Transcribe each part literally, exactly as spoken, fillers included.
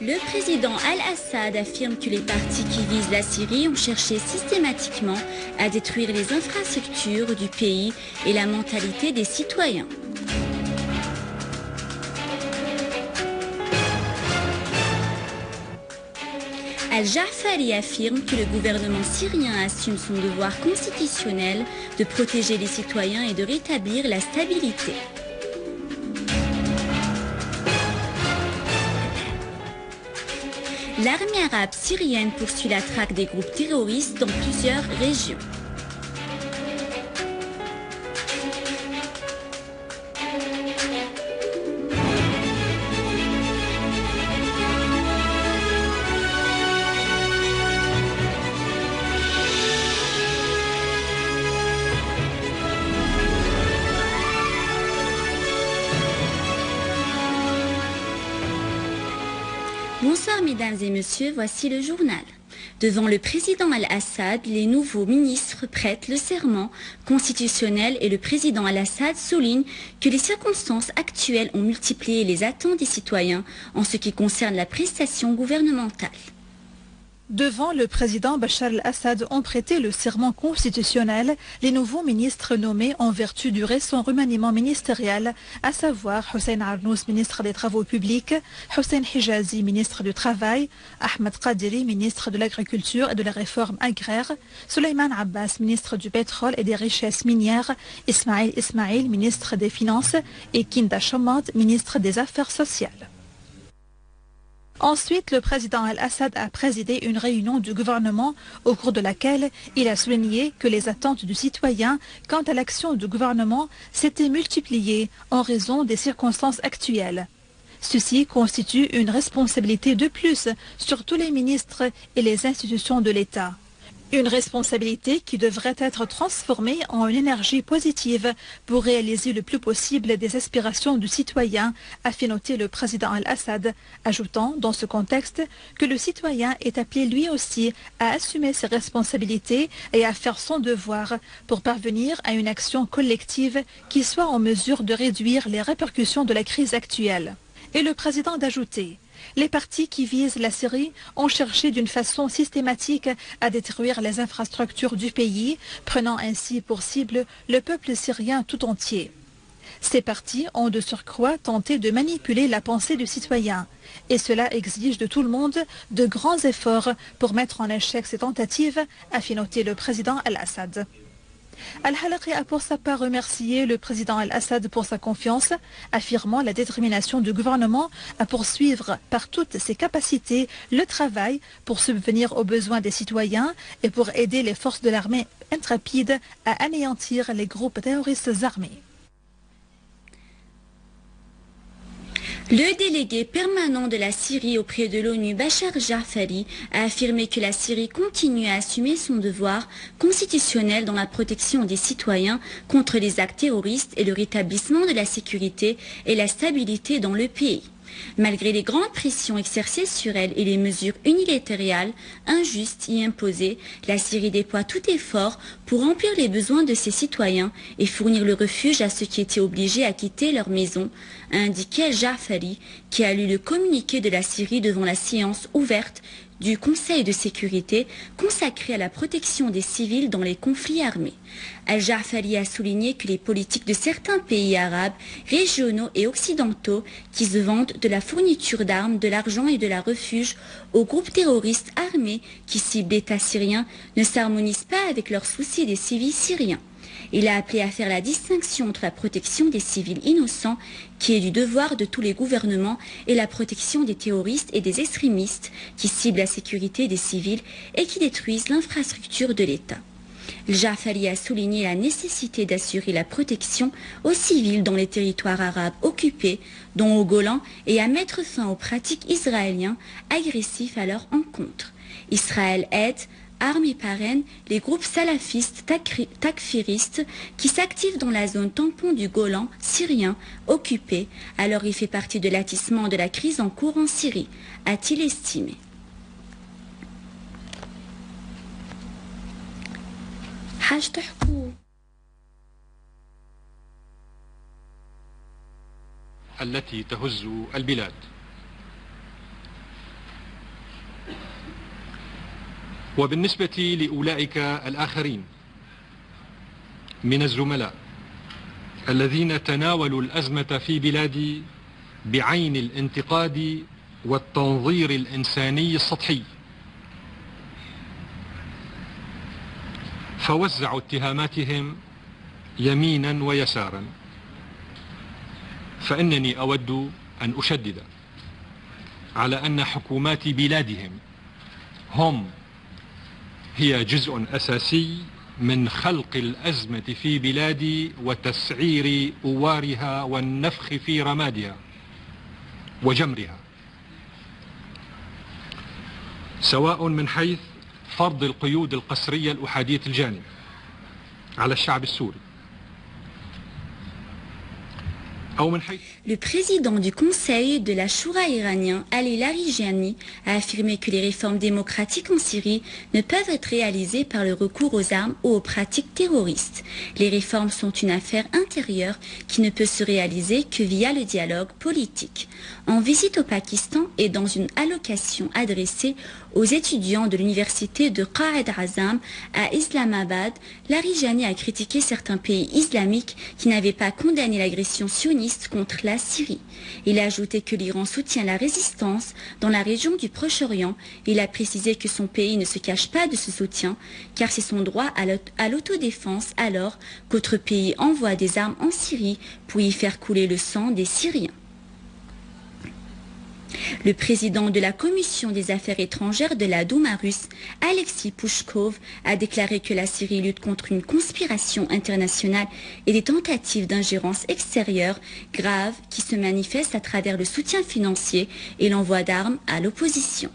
Le président Al-Assad affirme que les partis qui visent la Syrie ont cherché systématiquement à détruire les infrastructures du pays et la mentalité des citoyens. Al-Jaafari affirme que le gouvernement syrien assume son devoir constitutionnel de protéger les citoyens et de rétablir la stabilité. L'armée arabe syrienne poursuit la traque des groupes terroristes dans plusieurs régions. Bonsoir mesdames et messieurs, voici le journal. Devant le président Al-Assad, les nouveaux ministres prêtent le serment constitutionnel et le président Al-Assad souligne que les circonstances actuelles ont multiplié les attentes des citoyens en ce qui concerne la prestation gouvernementale. Devant le président Bachar Al-Assad ont prêté le serment constitutionnel les nouveaux ministres nommés en vertu du récent remaniement ministériel, à savoir Hussein Arnous, ministre des Travaux publics, Hussein Hijazi, ministre du Travail, Ahmed Qadiri, ministre de l'Agriculture et de la Réforme agraire, Suleymane Abbas, ministre du Pétrole et des Richesses minières, Ismail Ismail, ministre des Finances et Kinda Shomad, ministre des Affaires sociales. Ensuite, le président Al-Assad a présidé une réunion du gouvernement au cours de laquelle il a souligné que les attentes du citoyen quant à l'action du gouvernement s'étaient multipliées en raison des circonstances actuelles. Ceci constitue une responsabilité de plus sur tous les ministres et les institutions de l'État. Une responsabilité qui devrait être transformée en une énergie positive pour réaliser le plus possible des aspirations du citoyen, a fait noter le président Al-Assad, ajoutant dans ce contexte que le citoyen est appelé lui aussi à assumer ses responsabilités et à faire son devoir pour parvenir à une action collective qui soit en mesure de réduire les répercussions de la crise actuelle. Et le président d'ajouter: les partis qui visent la Syrie ont cherché d'une façon systématique à détruire les infrastructures du pays, prenant ainsi pour cible le peuple syrien tout entier. Ces partis ont de surcroît tenté de manipuler la pensée du citoyen, et cela exige de tout le monde de grands efforts pour mettre en échec ces tentatives, a fait noter le président Al-Assad. Al-Halaqi a pour sa part remercié le président Al-Assad pour sa confiance, affirmant la détermination du gouvernement à poursuivre par toutes ses capacités le travail pour subvenir aux besoins des citoyens et pour aider les forces de l'armée intrépide à anéantir les groupes terroristes armés. Le délégué permanent de la Syrie auprès de l'ONU, Bachar Al-Jaafari, a affirmé que la Syrie continue à assumer son devoir constitutionnel dans la protection des citoyens contre les actes terroristes et le rétablissement de la sécurité et la stabilité dans le pays, malgré les grandes pressions exercées sur elle et les mesures unilatérales, injustes y imposées. La Syrie déploie tout effort pour remplir les besoins de ses citoyens et fournir le refuge à ceux qui étaient obligés à quitter leur maison, a indiqué Al-Jaafari, qui a lu le communiqué de la Syrie devant la séance ouverte du Conseil de sécurité consacré à la protection des civils dans les conflits armés. Al-Jaafari a souligné que les politiques de certains pays arabes, régionaux et occidentaux qui se vantent de la fourniture d'armes, de l'argent et de la refuge aux groupes terroristes armés qui ciblent l'État syrien ne s'harmonisent pas avec leurs soucis des civils syriens. Il a appelé à faire la distinction entre la protection des civils innocents, qui est du devoir de tous les gouvernements, et la protection des terroristes et des extrémistes, qui ciblent la sécurité des civils et qui détruisent l'infrastructure de l'État. Al-Jaafari a souligné la nécessité d'assurer la protection aux civils dans les territoires arabes occupés, dont au Golan, et à mettre fin aux pratiques israéliennes agressives à leur encontre. Israël aide, arme et parraine les groupes salafistes takfiristes qui s'activent dans la zone tampon du Golan syrien occupé, alors il fait partie de l'attissement de la crise en cours en Syrie, a-t-il estimé. وبالنسبة لأولئك الآخرين من الزملاء الذين تناولوا الأزمة في بلادي بعين الانتقاد والتنظير الإنساني السطحي فوزعوا اتهاماتهم يمينا ويسارا، فإنني أود أن أشدد على أن حكومات بلادهم هم هي جزء أساسي من خلق الأزمة في بلادي وتسعير أوارها والنفخ في رمادها وجمرها، سواء من حيث فرض القيود القسرية الأحادية الجانب على الشعب السوري. Le président du Conseil de la Choura iranien, Ali Larijani, a affirmé que les réformes démocratiques en Syrie ne peuvent être réalisées par le recours aux armes ou aux pratiques terroristes. Les réformes sont une affaire intérieure qui ne peut se réaliser que via le dialogue politique. En visite au Pakistan et dans une allocation adressée aux étudiants de l'université de Quaid-i-Azam à Islamabad, Larijani a critiqué certains pays islamiques qui n'avaient pas condamné l'agression sioniste contre la Syrie. Il a ajouté que l'Iran soutient la résistance dans la région du Proche-Orient. Il a précisé que son pays ne se cache pas de ce soutien car c'est son droit à l'autodéfense alors qu'autres pays envoient des armes en Syrie pour y faire couler le sang des Syriens. Le président de la Commission des affaires étrangères de la Douma russe, Alexis Pouchkov, a déclaré que la Syrie lutte contre une conspiration internationale et des tentatives d'ingérence extérieure graves qui se manifestent à travers le soutien financier et l'envoi d'armes à l'opposition.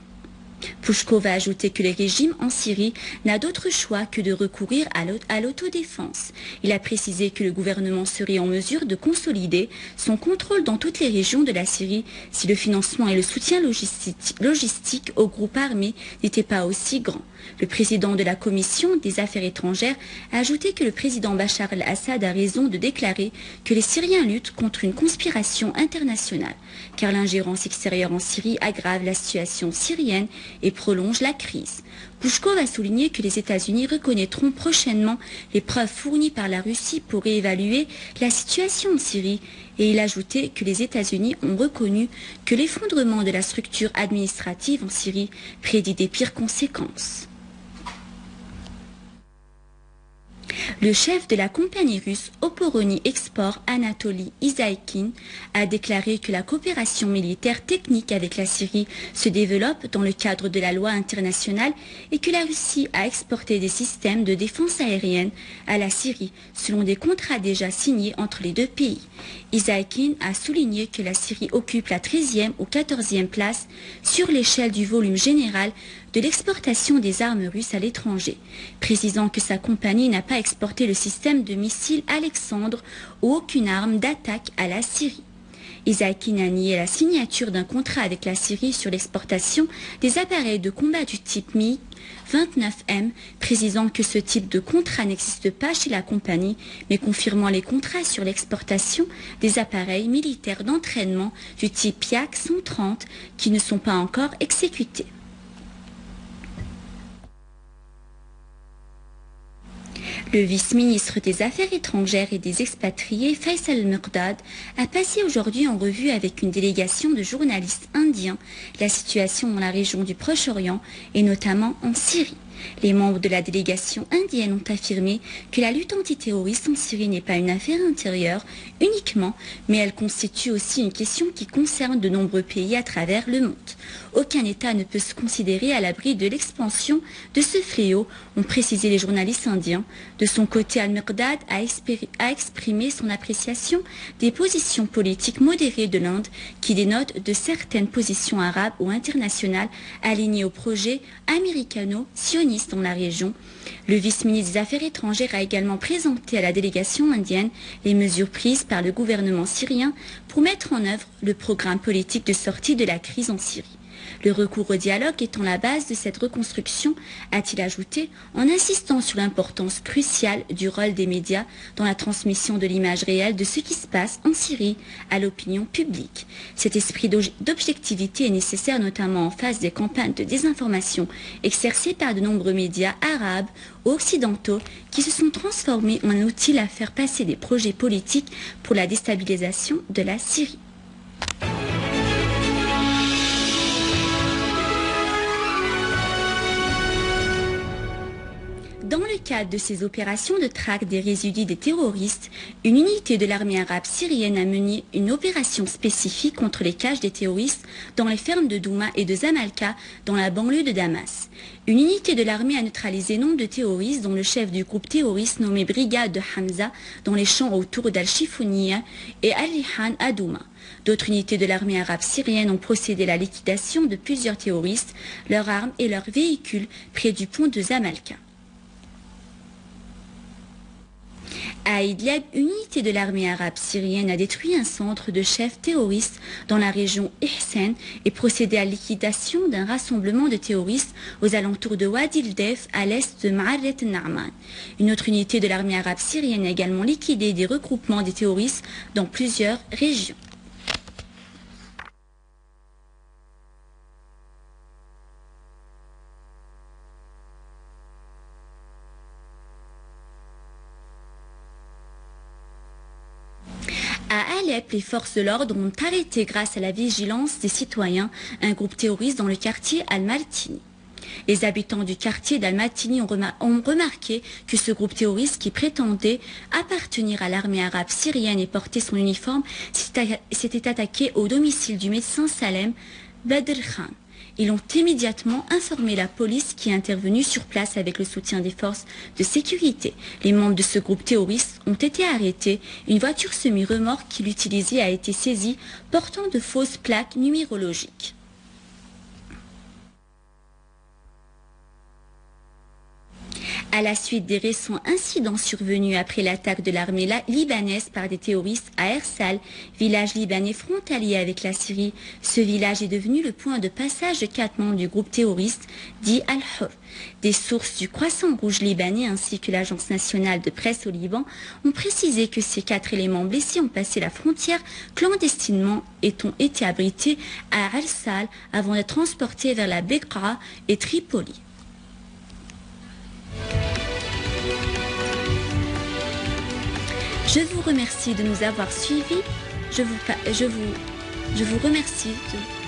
Pouchkov a ajouté que le régime en Syrie n'a d'autre choix que de recourir à l'autodéfense. Il a précisé que le gouvernement serait en mesure de consolider son contrôle dans toutes les régions de la Syrie si le financement et le soutien logistique, logistique aux groupes armés n'étaient pas aussi grands. Le président de la Commission des affaires étrangères a ajouté que le président Bachar Al-Assad a raison de déclarer que les Syriens luttent contre une conspiration internationale, car l'ingérence extérieure en Syrie aggrave la situation syrienne et prolonge la crise. Pouchkov a souligné que les États-Unis reconnaîtront prochainement les preuves fournies par la Russie pour réévaluer la situation en Syrie, et il a ajouté que les États-Unis ont reconnu que l'effondrement de la structure administrative en Syrie prédit des pires conséquences. Le chef de la compagnie russe Oporoni Export, Anatoli Isaïkin, a déclaré que la coopération militaire technique avec la Syrie se développe dans le cadre de la loi internationale et que la Russie a exporté des systèmes de défense aérienne à la Syrie selon des contrats déjà signés entre les deux pays. Isaïkin a souligné que la Syrie occupe la treizième ou quatorzième place sur l'échelle du volume général de l'exportation des armes russes à l'étranger, précisant que sa compagnie n'a pas exporté le système de missiles Alexandre ou aucune arme d'attaque à la Syrie. Isaïkin a nié la signature d'un contrat avec la Syrie sur l'exportation des appareils de combat du type Mi vingt-neuf M, précisant que ce type de contrat n'existe pas chez la compagnie, mais confirmant les contrats sur l'exportation des appareils militaires d'entraînement du type I A C cent trente qui ne sont pas encore exécutés. Le vice-ministre des Affaires étrangères et des expatriés, Faisal Mikdad, a passé aujourd'hui en revue avec une délégation de journalistes indiens la situation dans la région du Proche-Orient et notamment en Syrie. Les membres de la délégation indienne ont affirmé que la lutte antiterroriste en Syrie n'est pas une affaire intérieure uniquement, mais elle constitue aussi une question qui concerne de nombreux pays à travers le monde. Aucun État ne peut se considérer à l'abri de l'expansion de ce fléau, ont précisé les journalistes indiens. De son côté, Al-Mikdad a exprimé son appréciation des positions politiques modérées de l'Inde qui dénotent de certaines positions arabes ou internationales alignées au projet américano-sioniste dans la région. Le vice-ministre des Affaires étrangères a également présenté à la délégation indienne les mesures prises par le gouvernement syrien pour mettre en œuvre le programme politique de sortie de la crise en Syrie. Le recours au dialogue étant la base de cette reconstruction, a-t-il ajouté, en insistant sur l'importance cruciale du rôle des médias dans la transmission de l'image réelle de ce qui se passe en Syrie à l'opinion publique. Cet esprit d'objectivité est nécessaire notamment en face des campagnes de désinformation exercées par de nombreux médias arabes ou occidentaux qui se sont transformés en un outil à faire passer des projets politiques pour la déstabilisation de la Syrie. Dans le cadre de ces opérations de traque des résidus des terroristes, une unité de l'armée arabe syrienne a mené une opération spécifique contre les caches des terroristes dans les fermes de Douma et de Zamalka dans la banlieue de Damas. Une unité de l'armée a neutralisé nombre de terroristes dont le chef du groupe terroriste nommé Brigade de Hamza dans les champs autour d'Al-Chifounia et Al-Lihan à Douma. D'autres unités de l'armée arabe syrienne ont procédé à la liquidation de plusieurs terroristes, leurs armes et leurs véhicules près du pont de Zamalka. À Idlib, une unité de l'armée arabe syrienne a détruit un centre de chefs terroristes dans la région Ihsan et procédé à la liquidation d'un rassemblement de terroristes aux alentours de Wadil-Def à l'est de Ma'arret-en-Aman. Une autre unité de l'armée arabe syrienne a également liquidé des regroupements des terroristes dans plusieurs régions. À Alep, les forces de l'ordre ont arrêté, grâce à la vigilance des citoyens, un groupe terroriste dans le quartier Al-Maltini. Les habitants du quartier d'Al-Maltini ont, remar ont remarqué que ce groupe terroriste qui prétendait appartenir à l'armée arabe syrienne et porter son uniforme s'était attaqué au domicile du médecin Salem Badr-Khan. Ils ont immédiatement informé la police qui est intervenue sur place avec le soutien des forces de sécurité. Les membres de ce groupe terroriste ont été arrêtés. Une voiture semi-remorque qu'il utilisait a été saisie, portant de fausses plaques numérologiques. À la suite des récents incidents survenus après l'attaque de l'armée libanaise par des terroristes à Ersal, village libanais frontalier avec la Syrie, ce village est devenu le point de passage de quatre membres du groupe terroriste dit Al-Hof. Des sources du Croissant Rouge libanais ainsi que l'Agence nationale de presse au Liban ont précisé que ces quatre éléments blessés ont passé la frontière clandestinement et ont été abrités à Ersal avant d'être transportés vers la Bekaa et Tripoli. Je vous remercie de nous avoir suivis. Je vous, je vous, je vous remercie de...